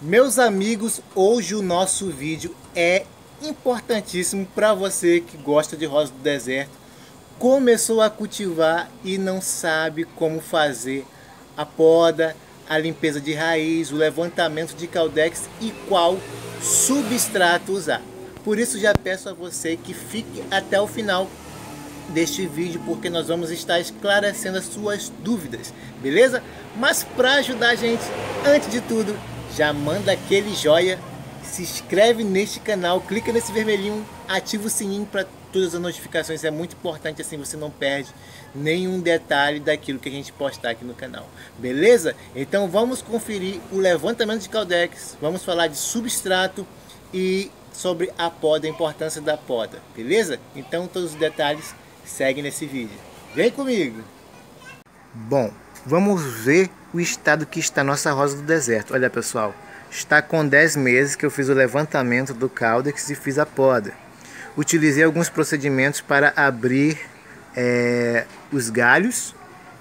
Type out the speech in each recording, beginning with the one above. Meus amigos, hoje o nosso vídeo é importantíssimo para você que gosta de rosa do deserto, começou a cultivar e não sabe como fazer a poda, a limpeza de raiz, o levantamento de caudex e qual substrato usar. Por isso já peço a você que fique até o final deste vídeo, porque nós vamos estar esclarecendo as suas dúvidas, beleza? Mas para ajudar a gente, antes de tudo, já manda aquele joia, se inscreve neste canal, clica nesse vermelhinho, ativa o sininho para todas as notificações, é muito importante, assim você não perde nenhum detalhe daquilo que a gente postar aqui no canal, beleza? Então vamos conferir o levantamento de caudex, vamos falar de substrato e sobre a poda, a importância da poda, beleza? Então todos os detalhes seguem nesse vídeo, vem comigo! Bom, vamos ver o estado que está nossa rosa do deserto. Olha pessoal, está com 10 meses que eu fiz o levantamento do caudex e fiz a poda. Utilizei alguns procedimentos para abrir os galhos,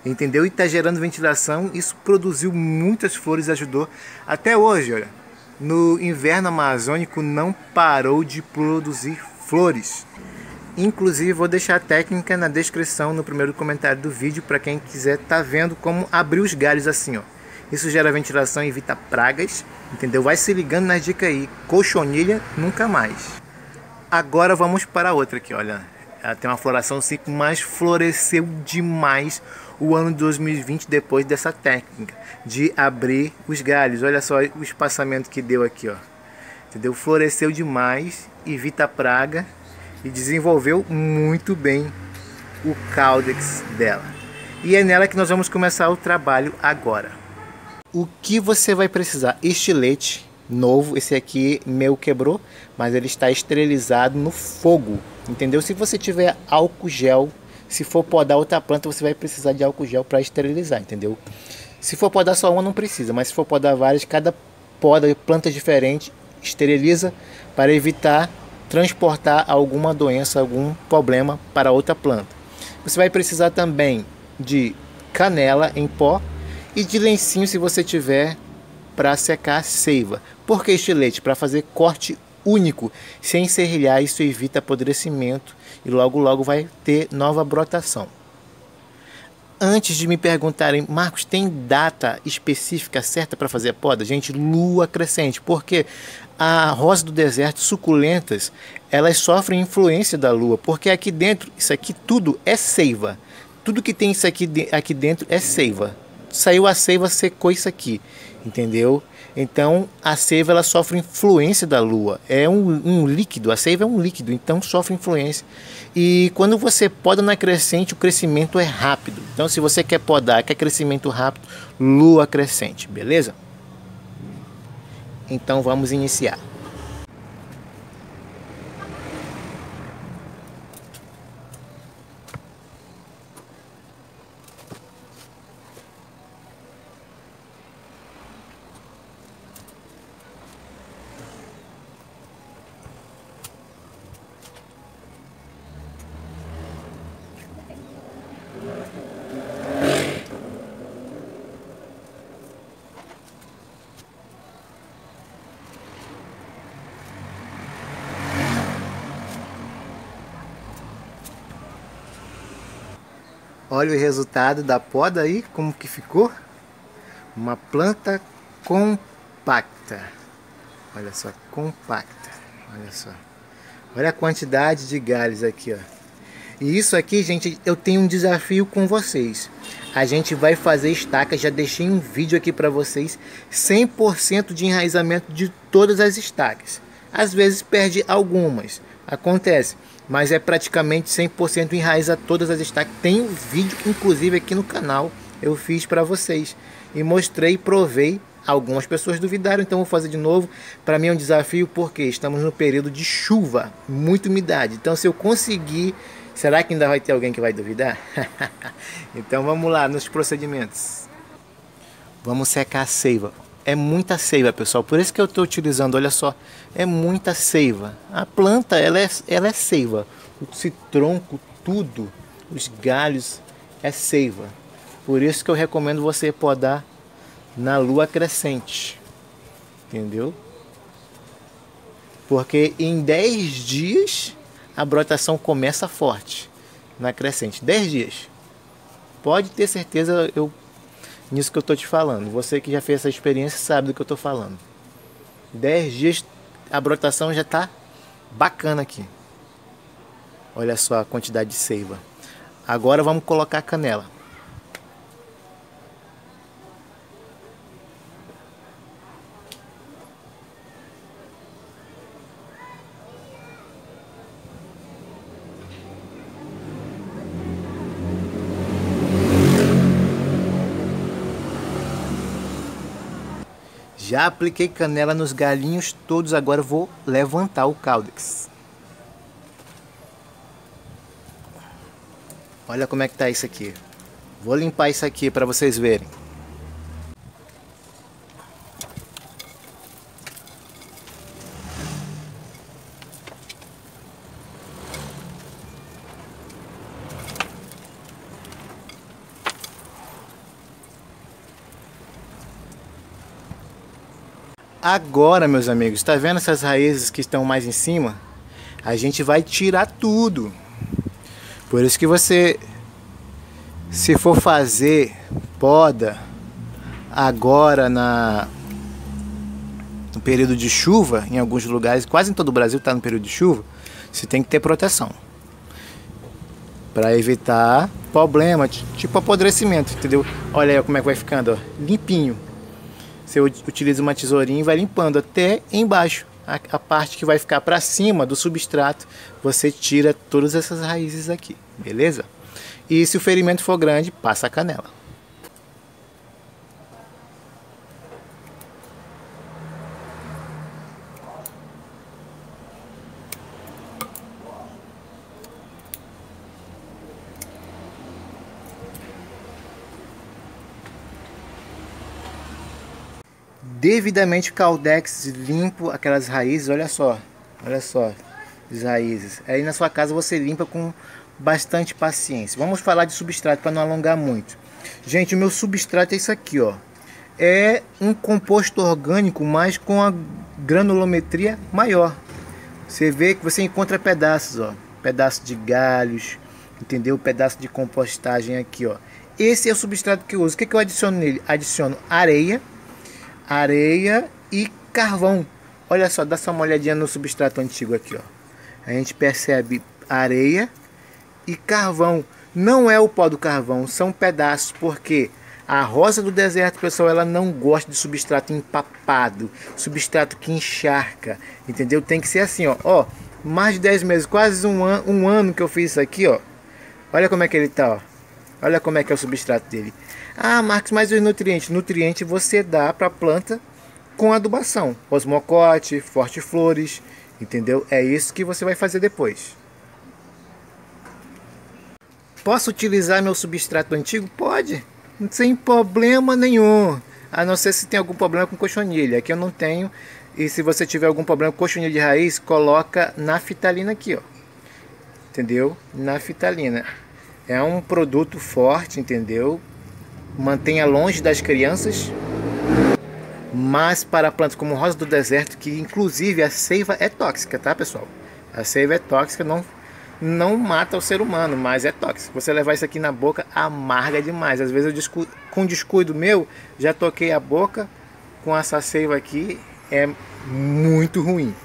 entendeu? E está gerando ventilação, isso produziu muitas flores, ajudou. Até hoje, olha, no inverno amazônico não parou de produzir flores. Inclusive vou deixar a técnica na descrição no primeiro comentário do vídeo para quem quiser tá vendo como abrir os galhos assim, ó. Isso gera ventilação e evita pragas, entendeu? Vai se ligando nas dicas aí, cochonilha nunca mais. Agora vamos para outra aqui, olha. Ela tem uma floração simples, mas floresceu demais o ano de 2020 depois dessa técnica de abrir os galhos. Olha só o espaçamento que deu aqui, ó. Entendeu? Floresceu demais, evita praga. E desenvolveu muito bem o caudex dela. E é nela que nós vamos começar o trabalho agora. O que você vai precisar? Estilete novo, esse aqui meu quebrou, mas ele está esterilizado no fogo, entendeu? Se você tiver álcool gel, se for podar outra planta, você vai precisar de álcool gel para esterilizar, entendeu? Se for podar só uma, não precisa, mas se for podar várias, cada poda de plantas diferentes, esteriliza para evitar transportar alguma doença, algum problema para outra planta. Você vai precisar também de canela em pó e de lencinho se você tiver para secar a seiva. Por que estilete? Para fazer corte único, sem serrilhar, isso evita apodrecimento e logo logo vai ter nova brotação. Antes de me perguntarem, Marcos, tem data específica certa para fazer a poda? Gente, lua crescente, porque a rosa do deserto, suculentas, elas sofrem influência da lua, porque aqui dentro, isso aqui tudo é seiva. Tudo que tem isso aqui dentro é seiva. Saiu a seiva, secou isso aqui, entendeu? Então, a seiva ela sofre influência da lua. É um líquido, a seiva é um líquido, então sofre influência. E quando você poda na crescente, o crescimento é rápido. Então, se você quer podar, quer crescimento rápido, lua crescente, beleza? Então, vamos iniciar. Olha o resultado da poda aí, como que ficou? Uma planta compacta. Olha só, compacta. Olha só. Olha a quantidade de galhos aqui, ó. E isso aqui, gente, eu tenho um desafio com vocês. A gente vai fazer estacas, já deixei um vídeo aqui para vocês, 100% de enraizamento de todas as estacas. Às vezes perde algumas, acontece. Mas é praticamente 100% enraiza todas as estacas. Tem um vídeo, inclusive aqui no canal, eu fiz para vocês. E mostrei, provei. Algumas pessoas duvidaram, então vou fazer de novo. Para mim é um desafio porque estamos no período de chuva, muita umidade. Então se eu conseguir, será que ainda vai ter alguém que vai duvidar? Então vamos lá nos procedimentos. Vamos secar a seiva. É muita seiva, pessoal, por isso que eu estou utilizando, olha só, é muita seiva. A planta, ela é seiva, esse tronco, tudo, os galhos, é seiva. Por isso que eu recomendo você podar na lua crescente. Entendeu? Porque em 10 dias a brotação começa forte na crescente. 10 dias. Pode ter certeza nisso que eu estou te falando. Você que já fez essa experiência sabe do que eu estou falando. 10 dias a brotação já está bacana aqui. Olha só a quantidade de seiva. Agora vamos colocar a canela. Já apliquei canela nos galinhos todos, agora vou levantar o cáudex. Olha como é que tá isso aqui. Vou limpar isso aqui para vocês verem. Agora, meus amigos, tá vendo essas raízes que estão mais em cima? A gente vai tirar tudo. Por isso que você, se for fazer poda agora no período de chuva, em alguns lugares, quase em todo o Brasil está no período de chuva, você tem que ter proteção para evitar problema, tipo apodrecimento, entendeu? Olha aí como é que vai ficando, ó, limpinho. Você utiliza uma tesourinha e vai limpando até embaixo. A parte que vai ficar para cima do substrato, você tira todas essas raízes aqui, beleza? E se o ferimento for grande, passa a canela. Devidamente caldex limpo aquelas raízes, olha só as raízes. Aí na sua casa você limpa com bastante paciência. Vamos falar de substrato para não alongar muito. Gente, o meu substrato é isso aqui, ó. É um composto orgânico, mas com a granulometria maior. Você vê que você encontra pedaços, ó. Pedaço de galhos, entendeu? Pedaço de compostagem aqui, ó. Esse é o substrato que eu uso. O que eu adiciono nele? Adiciono areia e carvão. Olha só, dá só uma olhadinha no substrato antigo aqui, ó. A gente percebe areia e carvão. Não é o pó do carvão, são pedaços, porque a rosa do deserto, pessoal, ela não gosta de substrato empapado, substrato que encharca, entendeu? Tem que ser assim, ó. Ó, mais de 10 meses, quase um ano que eu fiz isso aqui, ó. Olha como é que ele tá, ó. Olha como é que é o substrato dele. Ah, Marcos, mas os nutrientes? Nutriente você dá para a planta com adubação. Osmocote, forte-flores, entendeu? É isso que você vai fazer depois. Posso utilizar meu substrato antigo? Pode, sem problema nenhum. A não ser se tem algum problema com cochonilha. Aqui eu não tenho. E se você tiver algum problema com cochonilha de raiz, coloca naftalina aqui, ó. Entendeu? Naftalina. É um produto forte, entendeu? Mantenha longe das crianças. Mas para plantas como rosa do deserto, que inclusive a seiva é tóxica, tá, pessoal? A seiva é tóxica, não mata o ser humano, mas é tóxica. Você levar isso aqui na boca, amarga demais. Às vezes, com descuido meu, já toquei a boca com essa seiva aqui. É muito ruim,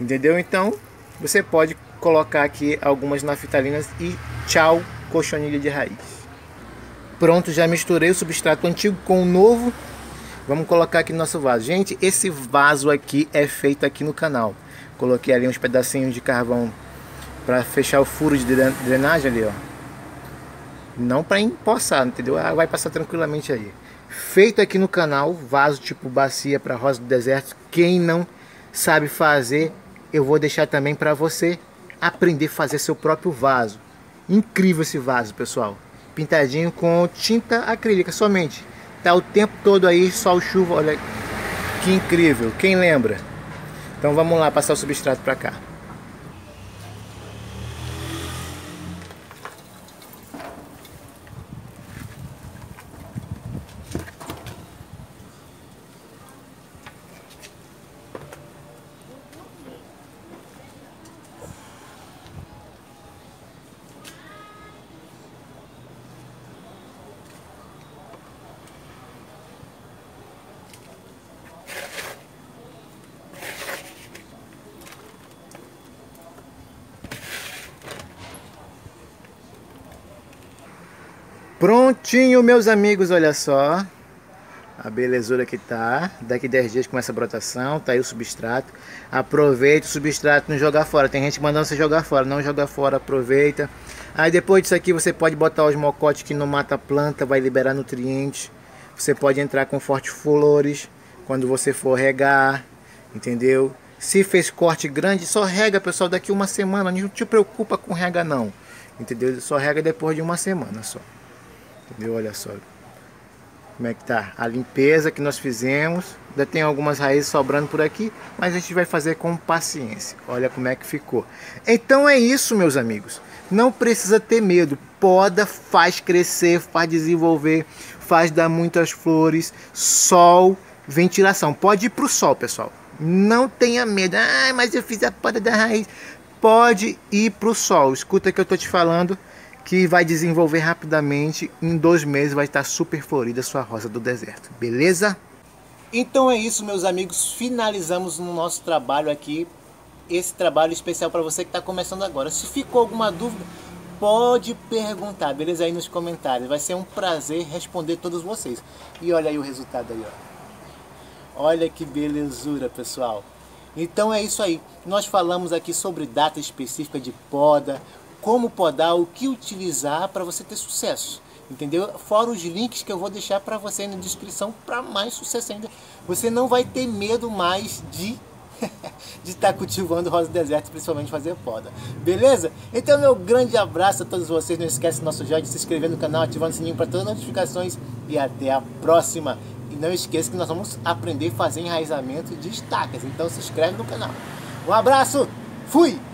entendeu? Então, você pode colocar aqui algumas naftalinas e tchau, cochonilha de raiz. Pronto, já misturei o substrato antigo com o novo. Vamos colocar aqui no nosso vaso. Gente, esse vaso aqui é feito aqui no canal. Coloquei ali uns pedacinhos de carvão para fechar o furo de drenagem ali, ó. Não para empoçar, entendeu? Ah, vai passar tranquilamente aí. Feito aqui no canal, vaso tipo bacia para rosa do deserto. Quem não sabe fazer, eu vou deixar também para você aprender a fazer seu próprio vaso. Incrível esse vaso, pessoal, pintadinho com tinta acrílica somente, tá o tempo todo aí, sol, chuva, olha que incrível, quem lembra? Então vamos lá, passar o substrato para cá. Prontinho, meus amigos, olha só a belezura que tá. Daqui 10 dias começa a brotação, tá aí o substrato. Aproveita o substrato, não jogar fora. Tem gente mandando você jogar fora, não joga fora, aproveita. Aí depois disso aqui você pode botar os mocotes, que não mata a planta, vai liberar nutrientes. Você pode entrar com fortiflores quando você for regar, entendeu? Se fez corte grande, só rega, pessoal, daqui uma semana. Não te preocupa com rega não, entendeu? Só rega depois de uma semana só, entendeu? Olha só como é que tá a limpeza que nós fizemos. Ainda tem algumas raízes sobrando por aqui, mas a gente vai fazer com paciência. Olha como é que ficou. Então é isso, meus amigos. Não precisa ter medo. Poda, faz crescer, faz desenvolver, faz dar muitas flores, sol, ventilação. Pode ir pro sol, pessoal. Não tenha medo. Ah, mas eu fiz a poda da raiz. Pode ir para o sol. Escuta que eu tô te falando, que vai desenvolver rapidamente. Em 2 meses vai estar super florida sua rosa do deserto. Beleza? Então é isso, meus amigos. Finalizamos o nosso trabalho aqui. Esse trabalho especial para você que está começando agora. Se ficou alguma dúvida, pode perguntar, beleza? Aí nos comentários. Vai ser um prazer responder todos vocês. E olha aí o resultado aí, ó. Olha que belezura, pessoal. Então é isso aí. Nós falamos aqui sobre data específica de poda, como podar, o que utilizar para você ter sucesso, entendeu? Fora os links que eu vou deixar para você na descrição para mais sucesso ainda. Você não vai ter medo mais de estar cultivando rosa do deserto, principalmente fazer poda, beleza? Então meu grande abraço a todos vocês. Não esquece do nosso joinha, de se inscrever no canal, ativando o sininho para todas as notificações e até a próxima. E não esqueça que nós vamos aprender a fazer enraizamento de estacas. Então se inscreve no canal. Um abraço, fui!